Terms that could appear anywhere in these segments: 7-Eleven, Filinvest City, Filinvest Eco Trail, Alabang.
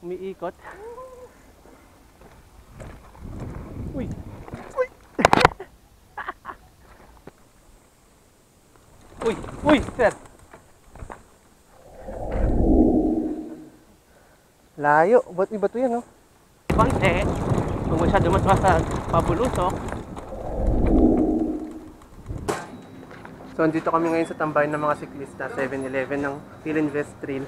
umiikot. Uy! Uy! Uy! Uy! Sir! Layo! Ba't iba ito yan, no? Konti! Kung masyado mas pabulusok. So, andito kami ngayon sa tambayan ng mga siklista, 7-Eleven ng Filinvest Trail.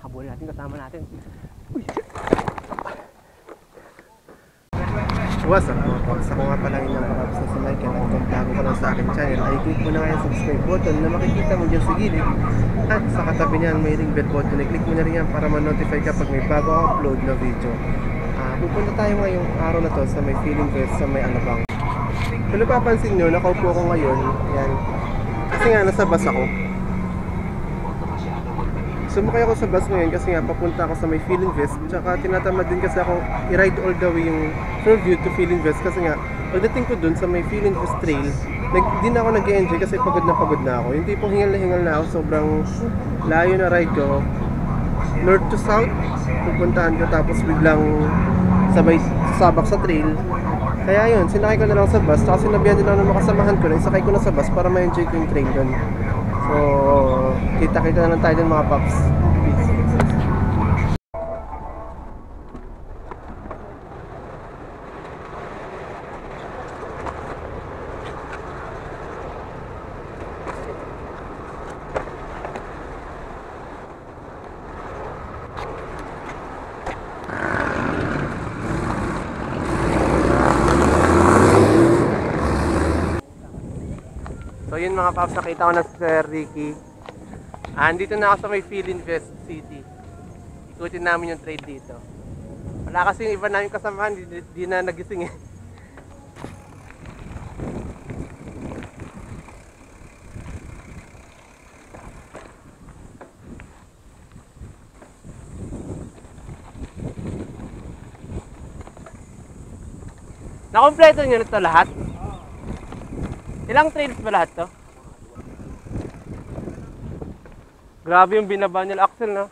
Habulin natin, kasama natin. Uy! What's up? Sa ko nga pala yun ang mga business na like and kung bago ka lang sa aking channel ay click mo na nga yung subscribe button na makikita mo dyan sa gilid at sa katabi niyan may ring bell button na click mo na rin yan para ma-notify ka pag may bago upload na video. Pupunta tayo ngayong araw na to sa may Filinvest sa may Alabang. Kung napapansin nyo, nakaupo ko ngayon yan. Kasi nga nasa bus ako. Sumakay ako sa bus ngayon kasi nga papunta ako sa may Filinvest. Tsaka tinatamad din kasi ako i-ride all the way yung Fairview to Filinvest. Kasi nga pagdating ko dun sa may Filinvest Trail, din ako nag-enjoy kasi pagod na ako. Yung tipong hingal na ako, sobrang layo na ride ko. North to south, pupuntahan ko tapos biglang sabay sabak sa trail. Kaya yun, sinakay ko na lang sa bus. Tsaka sinabihan din ako ng makasamahan ko na isakay ko na sa bus para ma-enjoy ko yung trail dun. So, kita-kita na lang tayo din mga paps. Peace. So yun mga paps, nakita ko na si Sir Ricky. Andito na ako sa may Filinvest City. Ikutin namin yung trade dito. Wala kasi yung iba namin kasamahan, di na nagising eh. Nakompleto nyo na ito lahat? Ilang trails ba lahat to? Grabe yung binaba niya Axel, no?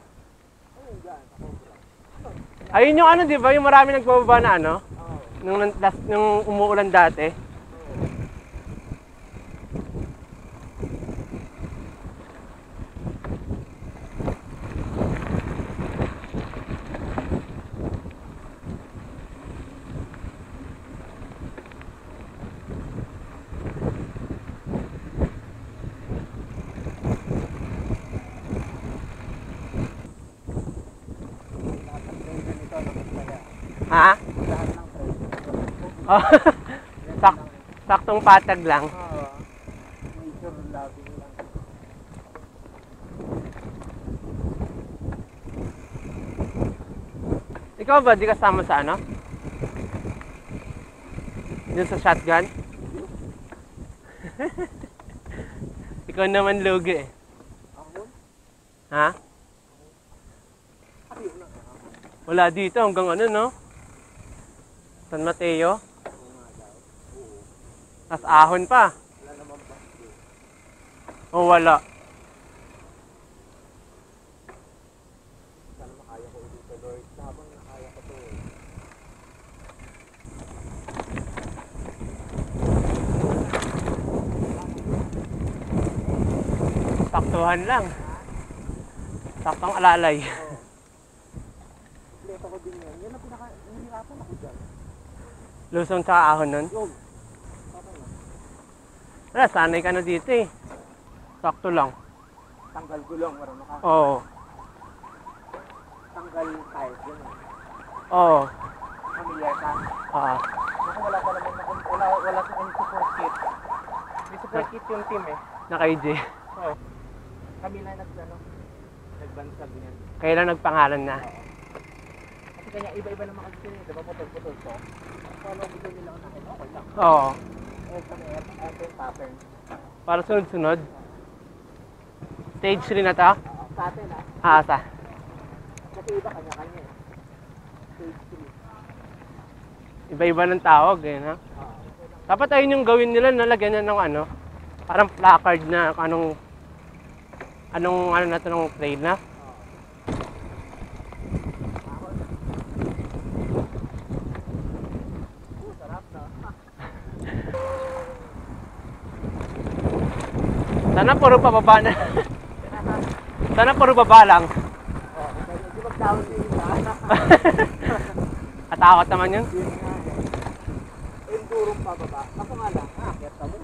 Ayun yung ano, di ba? Yung marami nagbababa na ano? Nung umuulan dati. Ha? Oh, saktong patag lang. Ikaw ba, di kasama sa ano? Diyan sa shotgun? Ikaw naman lugi eh. Ha? Wala dito hanggang ano, no? San Mateo? As ahon pa. Wala naman ba? O wala. Sana makaya ko dito, Lord. Habang nakaya ko to. Saktuhan lang. Saktong alalay. Leto ko din yan. Yan ang pinaka-nihirapan ako dyan. Lusong sa ahon nun? Yun. Wala, sanay ka na dito eh. Sakto lang. Tanggal gulong, marunong ka? Oo. Tanggal tires yun eh. Oo. Familiar ka? Oo. Naku, wala pa naman ako. Wala sa kong support kit. May support kit yung team eh. Naka-EJ. Oo. Kami na nagbansag niyan. Kailan nagpangalan na? Kasi kanya iba-iba naman kasi yun eh. Diba putol-putol to? Oo. Para sunod-sunod. Stage 3 na ta? sa atin ha? Aasa? Kasi iba kanya-kanya eh. Page 3. Iba-iba ng tawag eh ha? Dapat ayun yung gawin nila, nalagyan na ng ano, parang placard na anong na ito ng trade na. Sana puro pababa na. Sana puro baba lang. Hindi magtawag yung iba. Atakot naman yun. Yung turong pababa. Ako nga lang. Kaya tamo.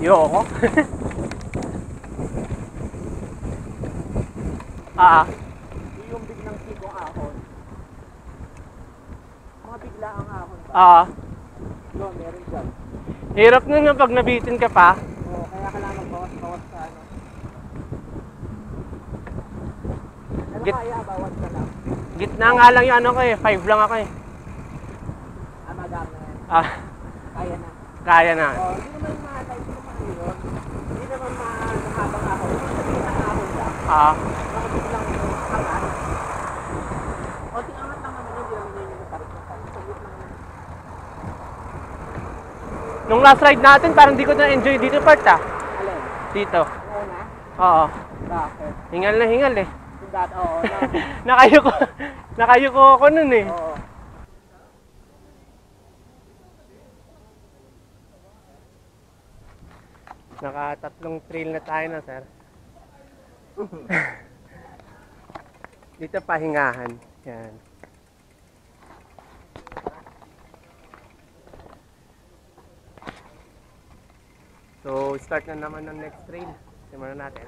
Yo. Yung biglang sigong ahon. Mga bigla ang ahon pa. No, meron dyan. Hirap nun yung pag nabitin ka pa. Oo, kaya kailangan bawas-bawas sa ano. Ano kaya, bawas ka lang? Gitna nga lang yung ano ko eh, 5 lang ako eh. Maganda yan. Kaya na. Kaya na. Oo, hindi naman maatay, hindi naman yun. Hindi naman mahabang ahon. Hindi sabihin ang ahon lang. Nung last ride natin, parang di ko na-enjoy dito part ah. Alin? Dito. Ngayon na? Oo. Bakit? Hingal na hingal eh. Oo. Nakayuko ako nun eh. Oo. Naka-tatlong trail na tayo na, sir. Dito pahingahan. Yan. So, start na naman ng next trail. Simulan natin.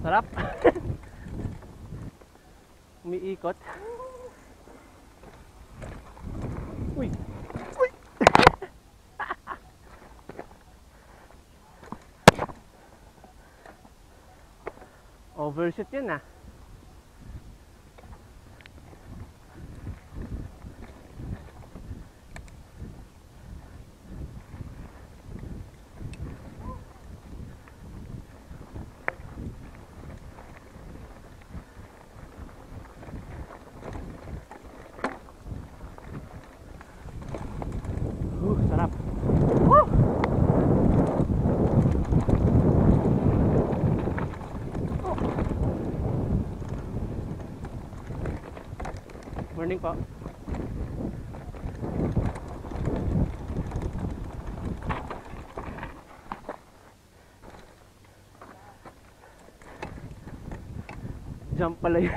Sarap. Umiikot. Uy. Uy. Overshoot yun ah. Morning po. Jump pala yun.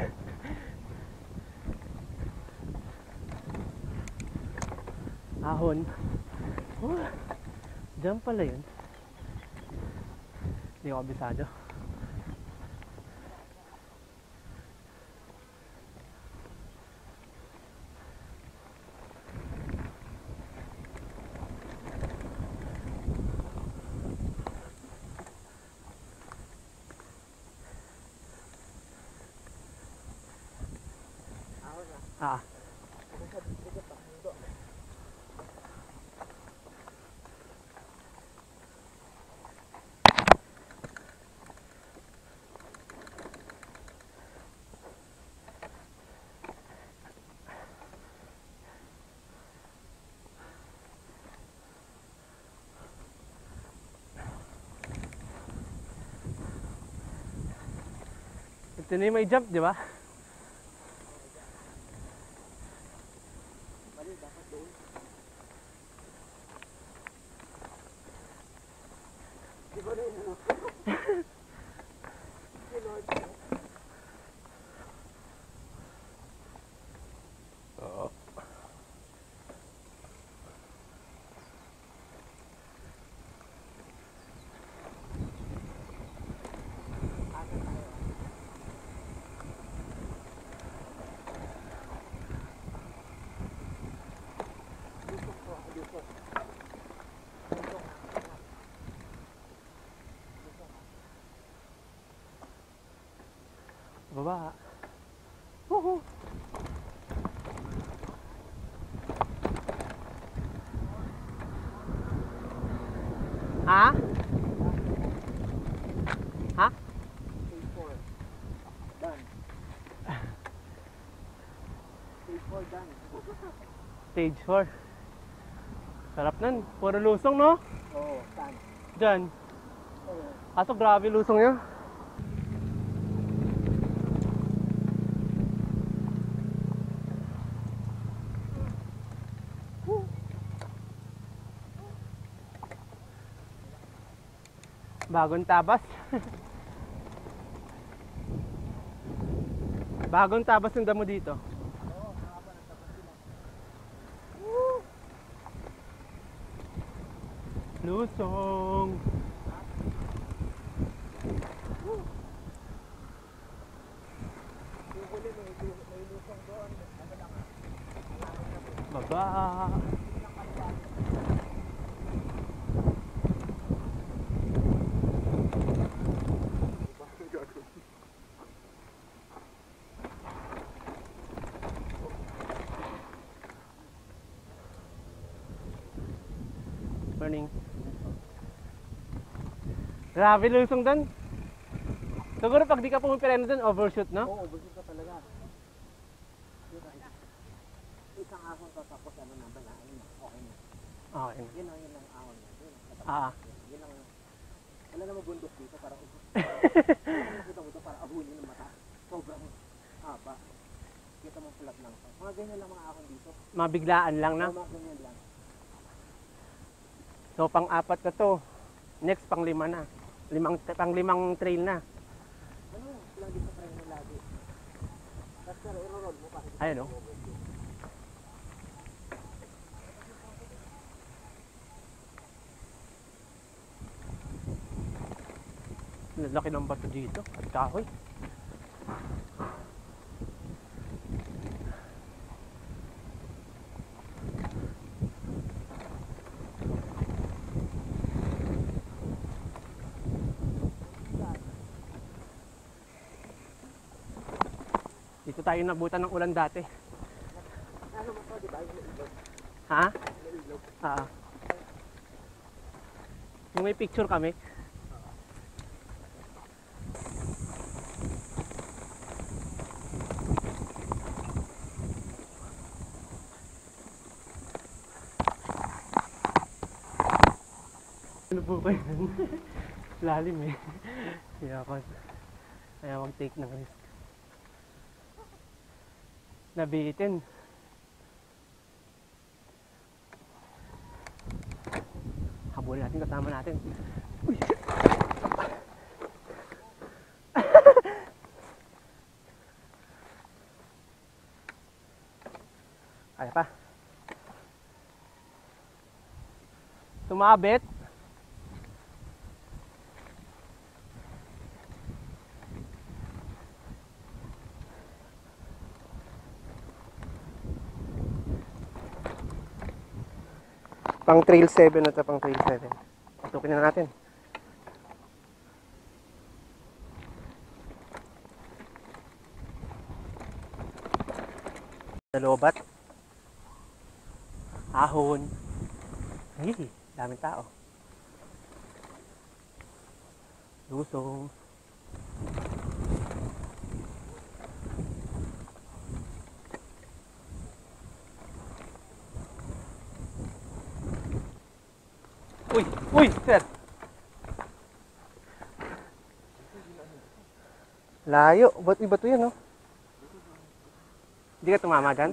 Ahon. Oh, jump pala yun. Hindi ako abisado. Ito na yung may jump, di ba? Baba. Woohoo. Ha? Ha? Page 4. Done. Page 4 done. Page 4. Sarap nun. Puro lusong, no? Oo, done. Diyan. Aso, grabe lusong yun. Bagong tabas. Bagong tabas ng damo dito. Oo, haba ng tabas nila. Woo! Lusong. Woo! Baba. Grabe lusong doon. Siguro pag di ka pumipireno doon, overshoot, no? Oo, overshoot ka talaga. Isang ahon tapos ano na, balaan na, okay na. Okay na. Yun lang ahon na. Yun lang, wala na mabundok dito para ubuto para abunin ng mata. Sobrang haba. Kita mong pulat lang. Mga ganyan lang mga ahon dito. Mabiglaan lang na? Mga ganyan lang. So, pang-apat na to. Next, pang-lima na. Pang-limang trail na. Ano yung lagi sa trail na lagi? Tapos na iro-roll mo pa. Ayun, no? Laki ng bato dito. At kahoy. Tayo nabutan ng ulan dati. Ano mo to, di ba? Ha? Ah. Yung may picture kami. Ano po kayo? Lalim eh. Kaya mag-take ng risk. Nabitin. Habulin natin, kasama natin. Uy! Kaya pa. Sumabit. Pang trail 7 na ito, pang trail 7. Patukin na natin. Nalobat. Ahon. Hey, daming tao. Lusong. Uy! Uy! Sir! Layo. Ba't-ibato yan, no? Hindi ka tumama dyan?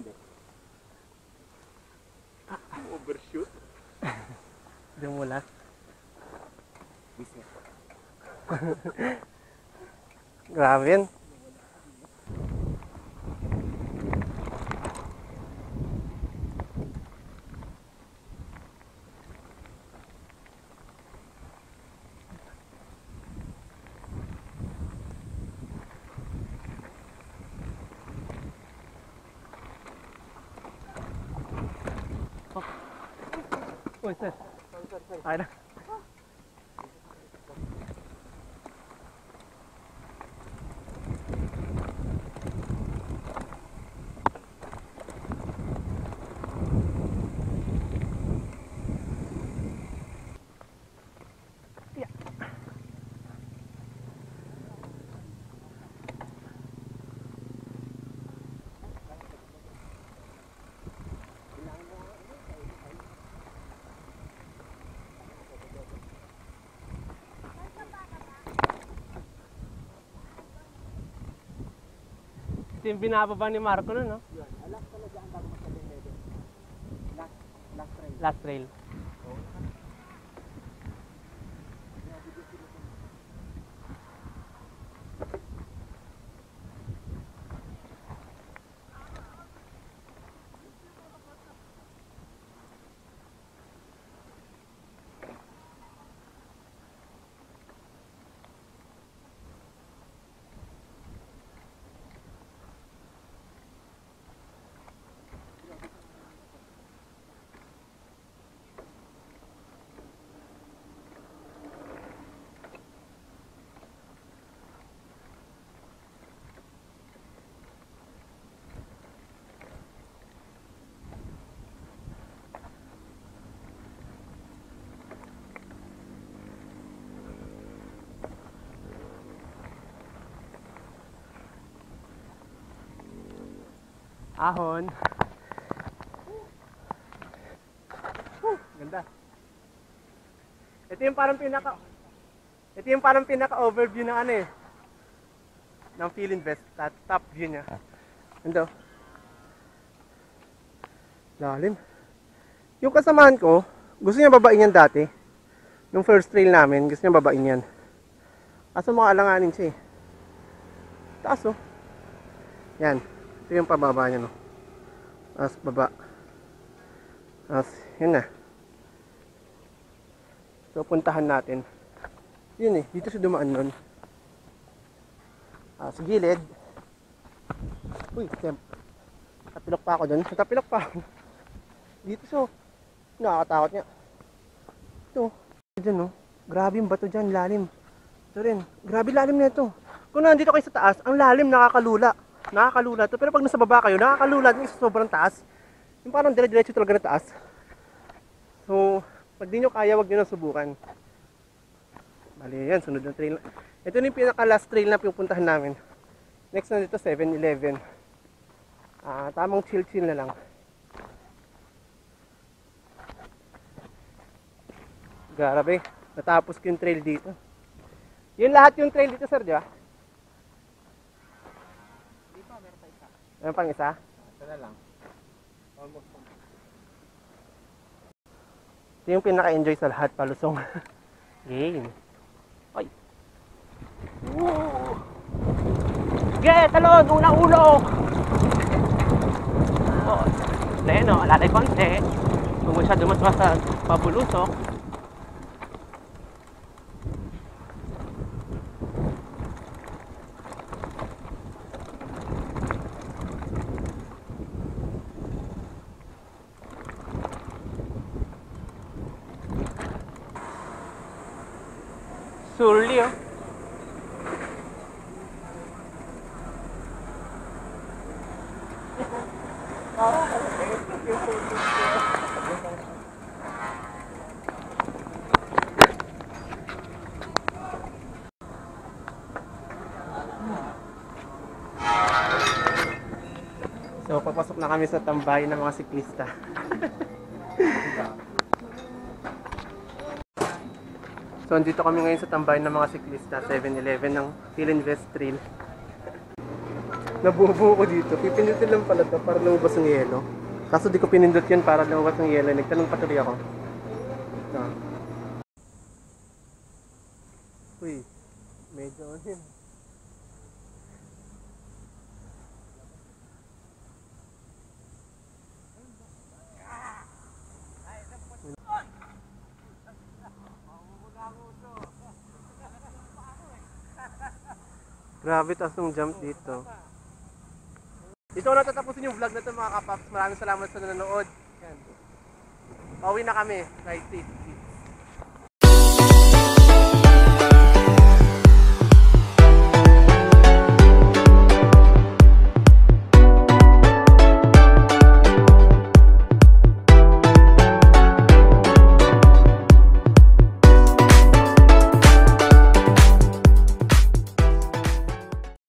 Overshoot. Dumula. Business. Grabe yan. Uy, sir. Ayun na. Ito yung binababa ni Marco nun, no? Yun, alas talaga ang bago masyadong level. Last trail. Last trail. Ahon. Ganda. Ito yung parang pinaka-overview ng ano eh. Ng Filinvest. Top view niya. Ganda. Lalim. Yung kasamahan ko, gusto niya babain yan dati. Nung first trail namin, gusto niya babain yan. Kaso makaalanganin siya eh. Taas oh. Yan. Ito yung pababa niya, no? As baba. As, yun na. So, puntahan natin. Yun eh, dito siya dumaan nun. As gilid. Uy, temp. Tapilok pa ako dun. Tapilok pa ako. Dito siya. Nakakatakot niya. Ito. Dito, no? Grabe yung bato dyan, lalim. Ito rin. Grabe lalim na ito. Kung nandito kayo sa taas, ang lalim nakakalula. Nakakalula to, pero pag nasa baba kayo, nakakalula din sa sobrang taas. Yung parang dire-diretso talaga na taas. So, pag di nyo kaya, wag nyo na subukan. Bali, yan, sunod na trail. Ito na yung pinaka-last trail na pupuntahan namin. Next na dito, 7-Eleven. Tamang chill-chill na lang. Grabe, natapos ko yung trail dito. Yun lahat yung trail dito, sir, di ba? Ano pang isa? Ito na lang. Almost. Ito yung pinaka-enjoy sa lahat, palusong. Game. Ay. Woo! Sige, talon! Unang ulo! Oh, leno, alalay konti. Kung mo siya dumatwa sa pabulusok. Surli, oh. So, papasok na kami sa tambayan ng mga siklista. So, andito kami ngayon sa tambayan ng mga siklista, 7-Eleven ng Filinvest Trail. Nabubuo ko dito. Pipindutin lang pala ito para lumabas ng yelo. Kaso di ko pinindot yan para lumabas ng yelo. Nagtanong pa tuloy ako. Uy, medyo yun. Grabe taas ng jump dito. Dito na tatapusin yung vlog na ito mga kapaps. Maraming salamat sa nanonood. Pauwi na kami. Right seat.